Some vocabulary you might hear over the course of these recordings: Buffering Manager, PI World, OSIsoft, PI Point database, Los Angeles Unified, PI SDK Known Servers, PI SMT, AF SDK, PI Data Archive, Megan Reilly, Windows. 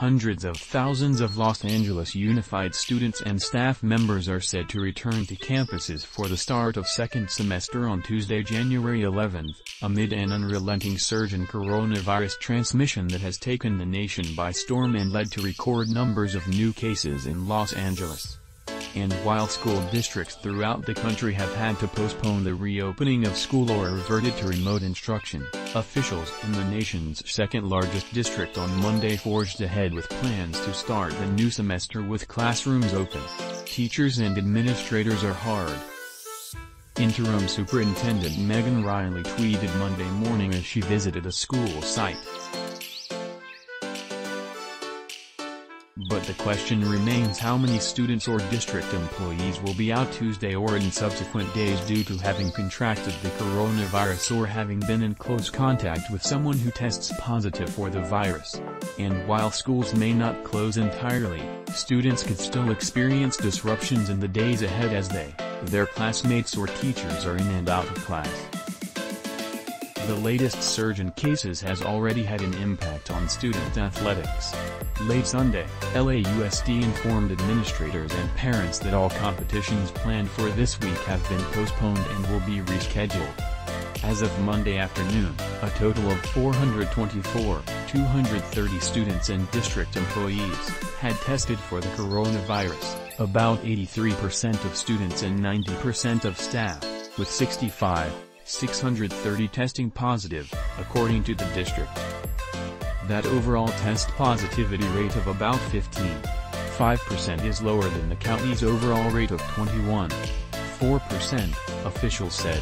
Hundreds of thousands of Los Angeles Unified students and staff members are said to return to campuses for the start of second semester on Tuesday, January 11, amid an unrelenting surge in coronavirus transmission that has taken the nation by storm and led to record numbers of new cases in Los Angeles. And while school districts throughout the country have had to postpone the reopening of school or reverted to remote instruction, officials in the nation's second-largest district on Monday forged ahead with plans to start the new semester with classrooms open. Teachers and administrators are hard. Interim Superintendent Megan Reilly tweeted Monday morning as she visited a school site. But the question remains how many students or district employees will be out Tuesday or in subsequent days due to having contracted the coronavirus or having been in close contact with someone who tests positive for the virus. And while schools may not close entirely, students could still experience disruptions in the days ahead as their classmates or teachers are in and out of class. The latest surge in cases has already had an impact on student athletics. Late Sunday, LAUSD informed administrators and parents that all competitions planned for this week have been postponed and will be rescheduled. As of Monday afternoon, a total of 230 students and district employees had tested for the coronavirus, about 83% of students and 90% of staff, with 630 testing positive, according to the district. That overall test positivity rate of about 15.5% is lower than the county's overall rate of 21.4%, officials said.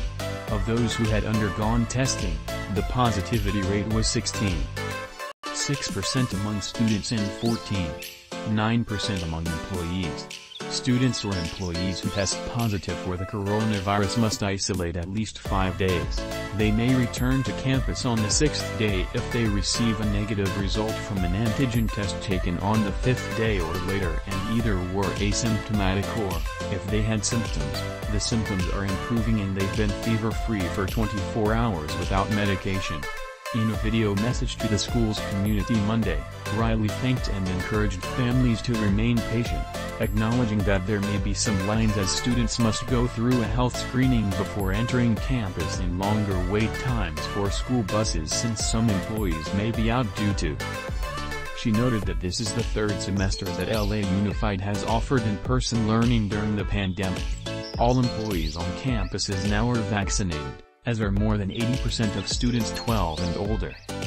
Of those who had undergone testing, the positivity rate was 16.6% among students and 14.9% among employees. Students or employees who test positive for the coronavirus must isolate at least 5 days. They may return to campus on the 6th day if they receive a negative result from an antigen test taken on the 5th day or later and either were asymptomatic or, if they had symptoms, the symptoms are improving and they've been fever-free for 24 hours without medication. In a video message to the school's community Monday, Reilly thanked and encouraged families to remain patient, acknowledging that there may be some lines as students must go through a health screening before entering campus and longer wait times for school buses since some employees may be out due to. She noted that this is the third semester that LA Unified has offered in-person learning during the pandemic. All employees on campuses now are vaccinated, as are more than 80% of students 12 and older.